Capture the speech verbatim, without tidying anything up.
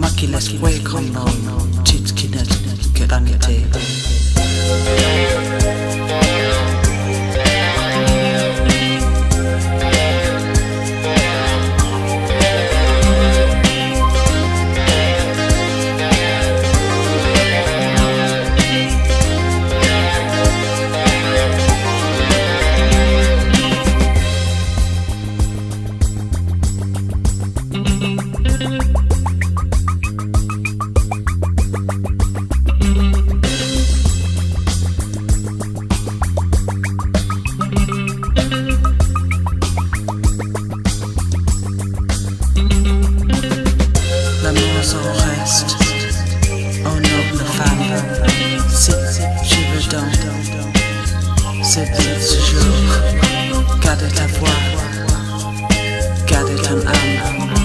Makiles welcome on Chitkinet Keranite. Gardez ta voix, gardez ton âme.